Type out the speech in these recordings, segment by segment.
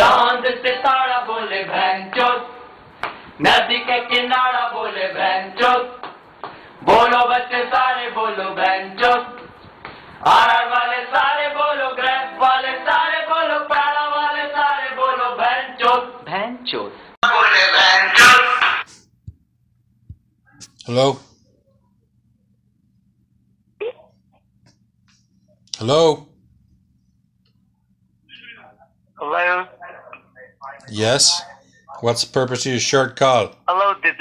चांद सितारा बोले भैंचोद, नदी के किनारा बोले भैंचोद, बोलो बच्चे सारे बोलो भैंचोद, आरआर वाले सारे बोलो, ग्रैप वाले सारे बोलो, पैड़ा वाले सारे बोलो भैंचोद भैंचोद बोले भैंचोद। Hello? Hello? Hello? Yes? What's the purpose of your short call? Hello, this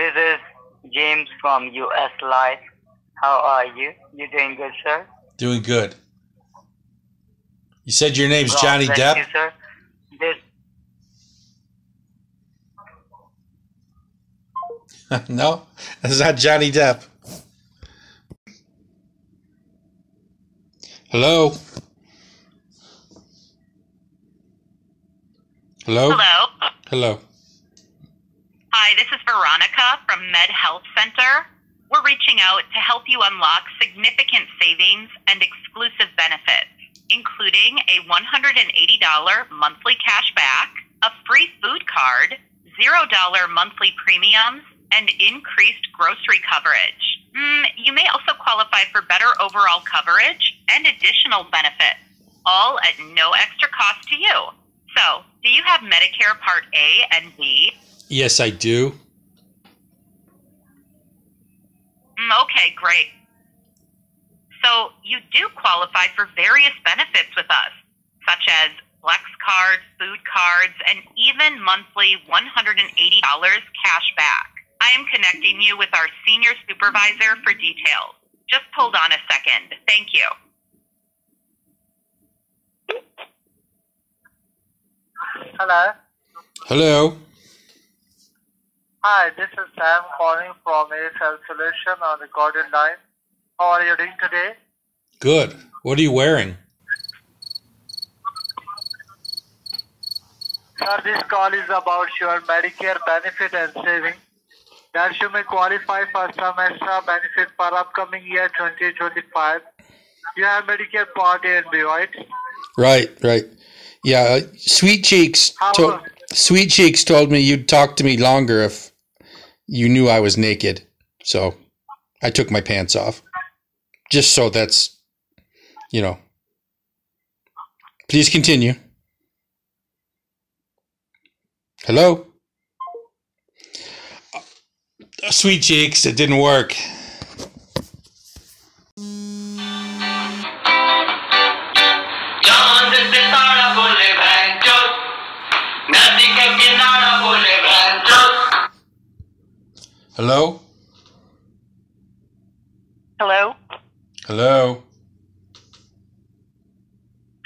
is James from US Life. How are you? You doing good, sir? Doing good. You said your name's Johnny Depp? You, sir. No, that's not Johnny Depp. Hello? Hello? Hello? Hello. Hi, this is Veronica from Med Health Center. We're reaching out to help you unlock significant savings and exclusive benefits, including a $180 monthly cash back, a free food card, $0 monthly premiums, and increased grocery coverage. You may also qualify for better overall coverage and additional benefits, all at no extra cost to you. So, do you have Medicare Part A and B? Yes, I do. Okay, great. So, you do qualify for various benefits with us, such as Flex cards, food cards, and even monthly $180 cash back. I am connecting you with our senior supervisor for details. Just hold on a second. Thank you. Hello? Hello. Hi, this is Sam calling from Ace Health Solution on the recorded line. How are you doing today? Good. What are you wearing? Sir, this call is about your Medicare benefit and savings that you may qualify for some extra benefit for upcoming year 2025. You have Medicare Part A and B, right? Right. Yeah, Sweet Cheeks told me you'd talk to me longer if you knew I was naked. So I took my pants off. Just so that's, you know. Please continue. Hello? Sweet Cheeks, it didn't work. Hello? Hello? Hello?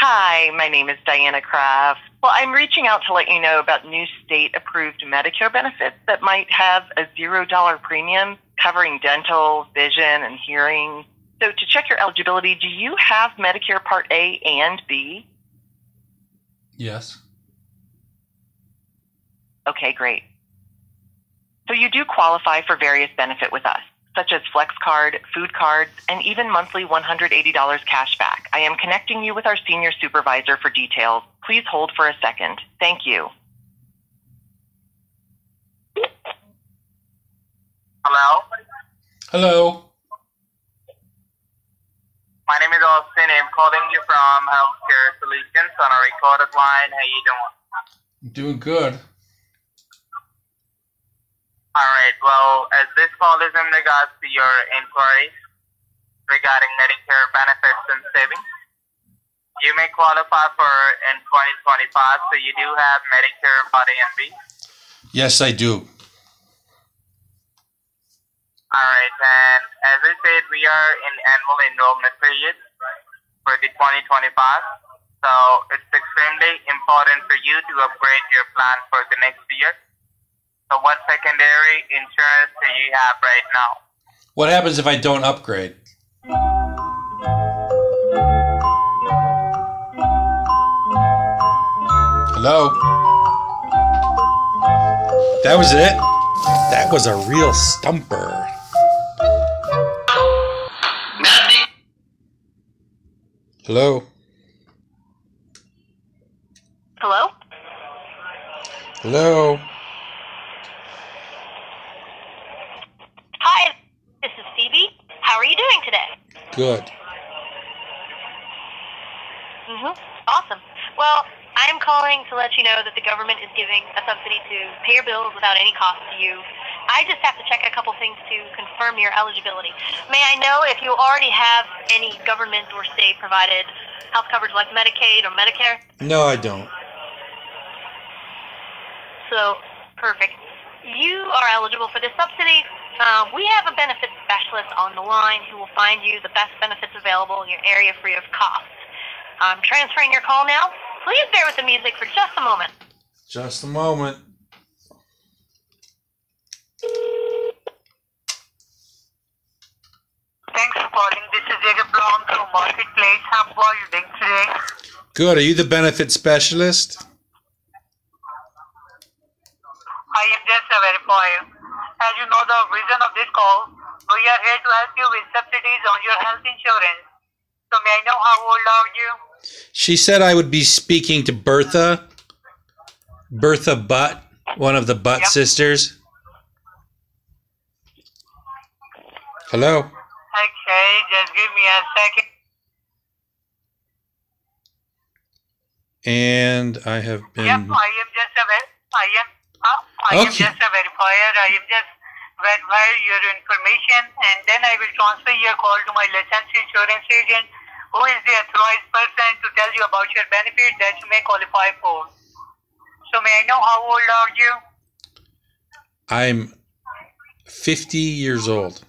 Hi, my name is Diana Kraft. Well, I'm reaching out to let you know about new state-approved Medicare benefits that might have a $0 premium covering dental, vision, and hearing. So to check your eligibility, do you have Medicare Part A and B? Yes. Okay, great. So you do qualify for various benefits with us, such as Flex Card, food cards, and even monthly $180 cash back. I am connecting you with our senior supervisor for details. Please hold for a second. Thank you. Hello? Hello. My name is Austin. I'm calling you from Healthcare Solutions on a recorded line. How you doing? Doing good. Alright, well, as this call is in regards to your inquiries regarding Medicare benefits and savings, you may qualify for in 2025, so you do have Medicare Part A and B? Yes, I do. Alright, and as I said, we are in annual enrollment period for the 2025, so it's extremely important for you to upgrade your plan for the next year. So what secondary insurance do you have right now? What happens if I don't upgrade? Hello? That was it? That was a real stumper. Hello? Hello? Hello? Hi, this is Phoebe. How are you doing today? Good. Mm-hmm. Awesome. Well, I'm calling to let you know that the government is giving a subsidy to pay your bills without any cost to you. I just have to check a couple things to confirm your eligibility. May I know if you already have any government or state-provided health coverage like Medicaid or Medicare? No, I don't. So, perfect. You are eligible for this subsidy. We have a benefits specialist on the line who will find you the best benefits available in your area free of cost. I'm transferring your call now. Please bear with the music for just a moment. Just a moment. Thanks for calling. This is Jager Blanc from Marketplace. How are you doing today? Good. Are you the benefit specialist? I am just aware for you. As you know the reason of this call, we are here to help you with subsidies on your health insurance. So may I know how old are you? She said I would be speaking to Bertha. Bertha Butt, one of the Butt sisters. Hello? Okay, just give me a second. And I have been... Yep, I am just aware. I am just verifying your information, and then I will transfer your call to my licensed insurance agent, who is the authorized person to tell you about your benefits that you may qualify for. So may I know how old are you? I'm 50 years old.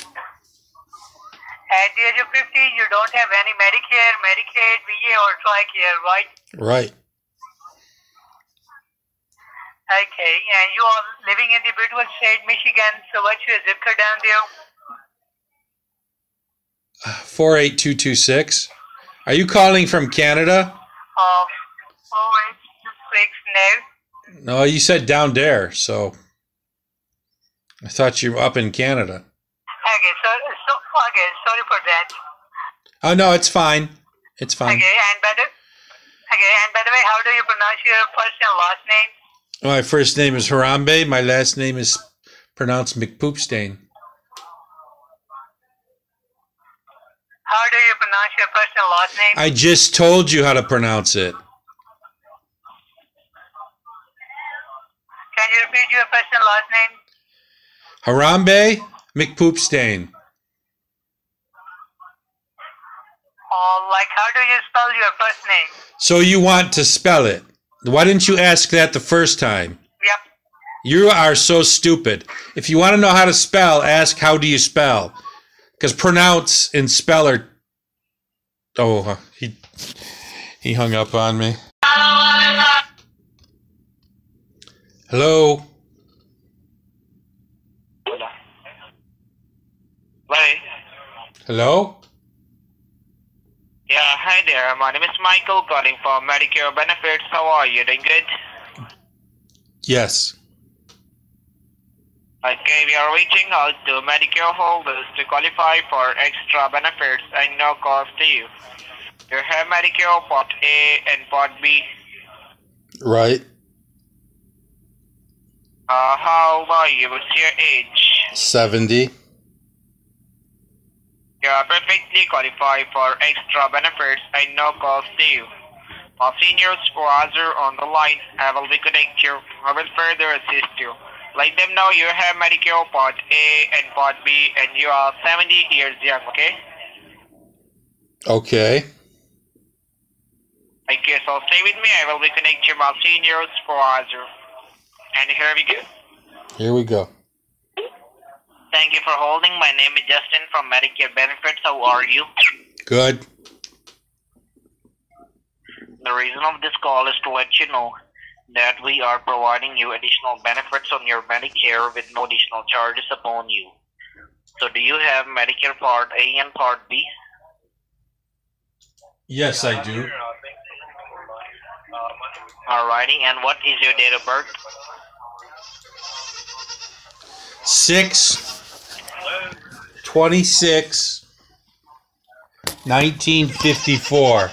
At the age of 50, you don't have any Medicare, Medicaid, VA, or TRICARE, right? Right. Okay, and you are living in the beautiful state, Michigan, so what's your zip code down there? 48226. Are you calling from Canada? 486, no. No, you said down there, so I thought you were up in Canada. Okay, okay, sorry for that. Oh no, it's fine. It's fine. Okay, and by the way, how do you pronounce your first and last name? My first name is Harambe, my last name is pronounced McPoopstain. How do you pronounce your first and last name? I just told you how to pronounce it. Can you repeat your first and last name? Harambe McPoopstain. Like how do you spell your first name? So you want to spell it. Why didn't you ask that the first time? Yep. You are so stupid. If you want to know how to spell, ask how do you spell. Because pronounce and spell are... Oh, he hung up on me. Hello? Hello? Yeah, hi there. My name is Michael, calling for Medicare benefits. How are you? Doing good? Yes. Okay, we are reaching out to Medicare holders to qualify for extra benefits and no cost to you. You have Medicare Part A and Part B. Right. How old are you? What's your age? 70. You are perfectly qualified for extra benefits and no cost to you. Our seniors who are on the line, I will reconnect you. I will further assist you. Let them know you have Medicare Part A and Part B and you are 70 years young, okay? Okay. Okay, so stay with me. I will reconnect you, my seniors for Azure. And here we go. Here we go. Thank you for holding. My name is Justin from Medicare Benefits. How are you? Good. The reason of this call is to let you know that we are providing you additional benefits on your Medicare with no additional charges upon you. So do you have Medicare Part A and Part B? Yes, I do. Alrighty, and what is your date of birth? 6/26/1954.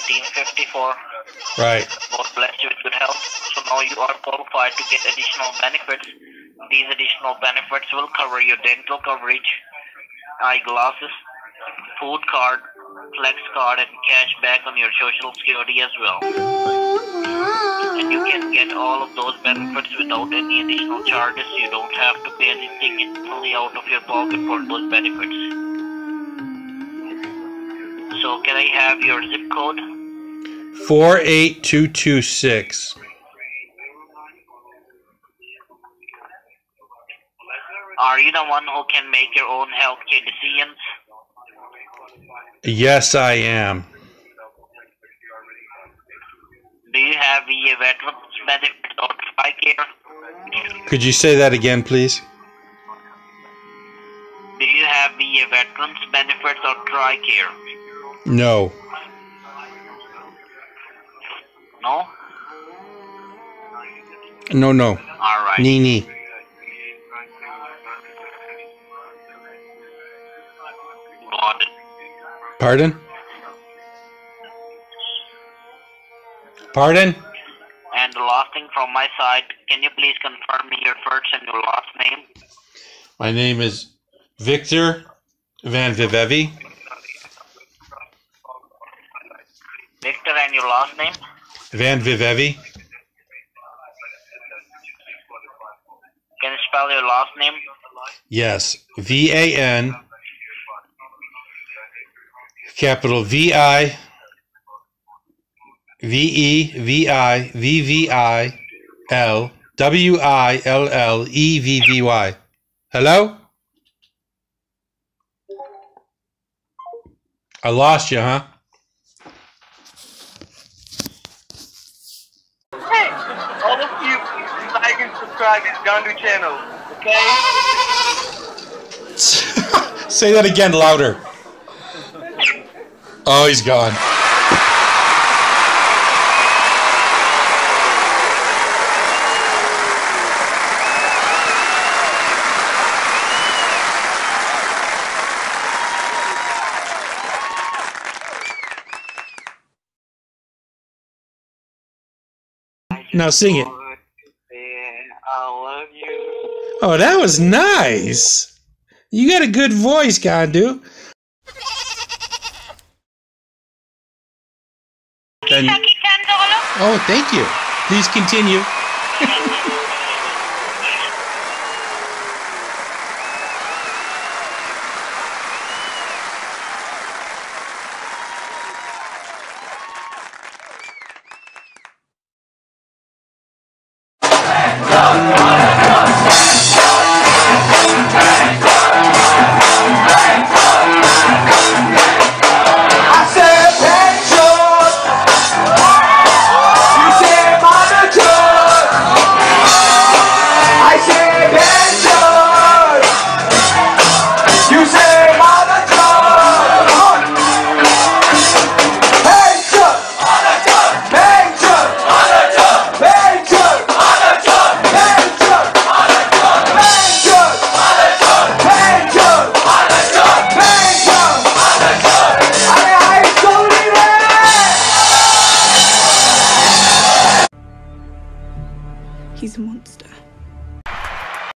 1954. Right. God bless you with good health. So now you are qualified to get additional benefits. These additional benefits will cover your dental coverage, eyeglasses, food card, flex card, and cash back on your social security as well. And you can get all of those benefits without any additional charges. You don't have to pay anything. It's fully out of your pocket for those benefits. So can I have your zip code? 48226. Are you the one who can make your own healthcare decisions? Yes, I am. Do you have a veterans benefit or TRICARE? Could you say that again, please? Do you have a veterans benefits or TRICARE? No. No? No, no. All right. Nee. Pardon? Pardon? And the last thing from my side, can you please confirm me your first and your last name? My name is Victor Van Vivevi. Victor, and your last name? Van Vivevi. Can you spell your last name? Yes. V-A-N. Capital V-I, V-E-V-I, V-V-I-L, W-I-L-L-E-V-V-Y. Hello? I lost you, huh? Hey, all of you, like and subscribe to the Gondu Channel, okay? Say that again louder. Oh, he's gone. Now sing it. Oh, that was nice. You got a good voice, Gondu. $10. Oh, thank you. Please continue.